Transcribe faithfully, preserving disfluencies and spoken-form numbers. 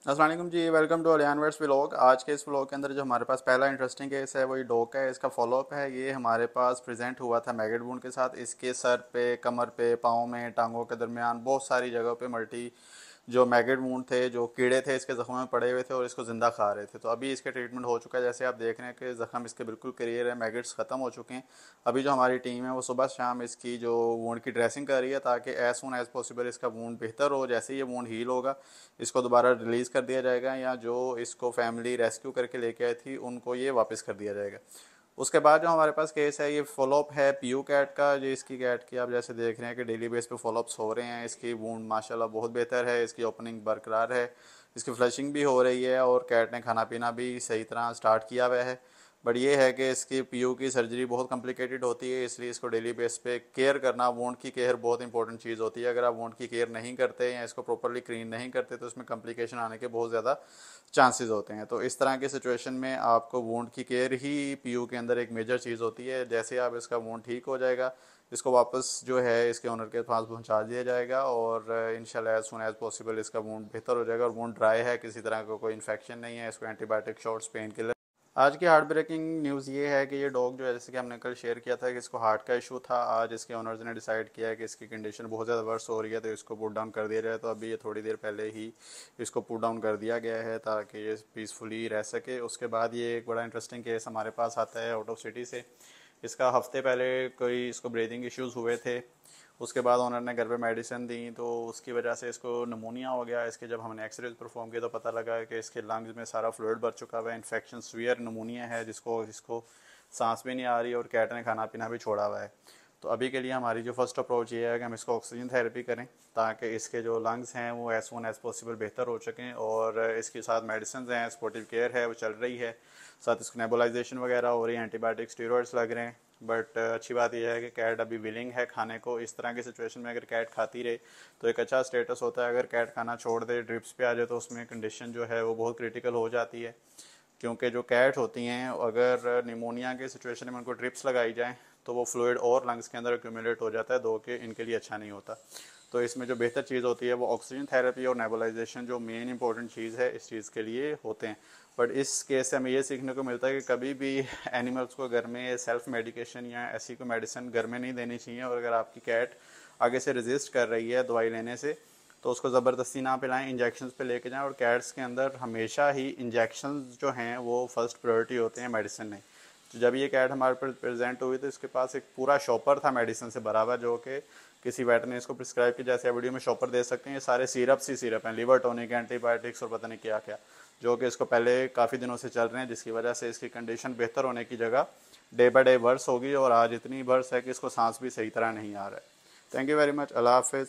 अस्सलाम वालेकुम जी, welcome to Aliyan vets vlog. आज के इस व्लॉग के अंदर जो हमारे पास पहला इंटरेस्टिंग केस है वही डॉग का है। इसका फॉलोअप है। ये हमारे पास प्रेजेंट हुआ था मैगेट वुंड के साथ। इसके सर पे, कमर पे, पाँव में, टांगों के दरमियान बहुत सारी जगह पे मल्टी जो मैगेट वुंड थे, जो कीड़े थे इसके ज़ख्मों में पड़े हुए थे और इसको ज़िंदा खा रहे थे। तो अभी इसके ट्रीटमेंट हो चुका है। जैसे आप देख रहे हैं कि ज़ख्म इसके बिल्कुल क्लियर है, मैगेट्स ख़त्म हो चुके हैं। अभी जो हमारी टीम है वो सुबह शाम इसकी जो वूंड की ड्रेसिंग कर रही है ताकि एज सून एज़ पॉसिबल इसका वूंड बेहतर हो। जैसे ये वूंड हील होगा इसको दोबारा रिलीज़ कर दिया जाएगा या जो इसको फैमिली रेस्क्यू करके लेके आई थी उनको ये वापस कर दिया जाएगा। उसके बाद जो हमारे पास केस है ये फॉलोअप है पीयू कैट का। जो इसकी कैट की आप जैसे देख रहे हैं कि डेली बेस पे फॉलोअप्स हो रहे हैं। इसकी वूंड माशाल्लाह बहुत बेहतर है, इसकी ओपनिंग बरकरार है, इसकी फ्लशिंग भी हो रही है और कैट ने खाना पीना भी सही तरह स्टार्ट किया हुआ है। बट ये है कि इसकी पीयू की सर्जरी बहुत कॉम्प्लिकेटेड होती है, इसलिए इसको डेली बेस पे केयर करना, वूंड की केयर बहुत इंपॉर्टेंट चीज़ होती है। अगर आप वूंड की केयर नहीं करते या इसको प्रॉपर्ली क्लीन नहीं करते तो इसमें कॉम्प्लिकेशन आने के बहुत ज़्यादा चांसेस होते हैं। तो इस तरह के सिचुएशन में आपको वूंड की केयर ही पीयू के अंदर एक मेजर चीज़ होती है। जैसे आप इसका वूंड ठीक हो जाएगा इसको वापस जो है इसके ओनर के पास पहुंचा दिया जाएगा और इंशाल्लाह एज सून एज़ पॉसिबल इसका वूंड बेहतर हो जाएगा और वूंड ड्राई है, किसी तरह का कोई इन्फेक्शन नहीं है। इसको एंटीबायोटिक शॉट्स, पेन किलर। आज की हार्ट ब्रेकिंग न्यूज़ ये है कि ये डॉग जो है, जैसे कि हमने कल शेयर किया था कि इसको हार्ट का इशू था, आज इसके ओनर्स ने डिसाइड किया है कि इसकी कंडीशन बहुत ज़्यादा वर्स हो रही है तो इसको पुट डाउन कर दिया जाए। तो अभी ये थोड़ी देर पहले ही इसको पुट डाउन कर दिया गया है ताकि ये पीसफुली रह सके। उसके बाद ये एक बड़ा इंटरेस्टिंग केस हमारे पास आता है आउट ऑफ सिटी से। इसका हफ्ते पहले कोई इसको ब्रीदिंग इश्यूज़ हुए थे, उसके बाद ओनर ने घर पे मेडिसिन दी तो उसकी वजह से इसको नमूनिया हो गया। इसके जब हमने एक्सरेज परफॉर्म किया तो पता लगा कि इसके लंग्स में सारा फ्लूइड भर चुका हुआ है, इन्फेक्शन सीवियर नमूनिया है जिसको इसको सांस भी नहीं आ रही और कैट ने खाना पीना भी छोड़ा हुआ है। तो अभी के लिए हमारी जो फर्स्ट अप्रोच ये है कि हम इसको ऑक्सीजन थेरेपी करें ताकि इसके जो लंग्स हैं वो एज सून एज़ पॉसिबल बेहतर हो सकें और इसके साथ मेडिसिन हैं, सपोर्टिव केयर है वो चल रही है, साथ इसको नेबुलाइजेशन वगैरह हो रही है, एंटीबायोटिक्स, स्टेरॉइड्स लग रहे हैं। बट अच्छी बात यह है कि कैट अभी विलिंग है खाने को। इस तरह की सिचुएशन में अगर कैट खाती रहे तो एक अच्छा स्टेटस होता है। अगर कैट खाना छोड़ दे, ड्रिप्स पे आ जाए तो उसमें कंडीशन जो है वो बहुत क्रिटिकल हो जाती है, क्योंकि जो कैट होती हैं अगर निमोनिया के सिचुएशन में उनको ड्रिप्स लगाई जाए तो वो फ्लूइड और लंग्स के अंदर एक्यूमुलेट हो जाता है, दो के इनके लिए अच्छा नहीं होता। तो इसमें जो बेहतर चीज़ होती है वो ऑक्सीजन थेरेपी और नेबुलाइजेशन जो मेन इंपॉर्टेंट चीज़ है इस चीज़ के लिए होते हैं। बट इस केस से हमें ये सीखने को मिलता है कि कभी भी एनिमल्स को घर में सेल्फ मेडिकेशन या ऐसी कोई मेडिसिन घर में नहीं देनी चाहिए। और अगर आपकी कैट आगे से रेजिस्ट कर रही है दवाई लेने से तो उसको ज़बरदस्ती ना पिलाएं, इंजेक्शंस पे लेके जाएं। और कैट्स के अंदर हमेशा ही इंजेक्शंस जो हैं वो फर्स्ट प्रायोरिटी होते हैं, मेडिसिन नहीं। तो जब ये कैट हमारे पर प्रेजेंट हुई तो इसके पास एक पूरा शॉपर था मेडिसिन से भरा हुआ जो कि किसी वेट ने इसको प्रिस्क्राइब किया। जैसे आप वीडियो में शॉपर दे सकते हैं, ये सारे सिरप्स ही सिरप हैं, लीवर टॉनिक, एंटीबायोटिक्स और पता नहीं क्या क्या, जो कि इसको पहले काफ़ी दिनों से चल रहे हैं, जिसकी वजह से इसकी कंडीशन बेहतर होने की जगह डे बाई डे वर्स होगी और आज इतनी वर्स है कि इसको सांस भी सही तरह नहीं आ रहा है। थैंक यू वेरी मच, अल्लाह हाफिज़।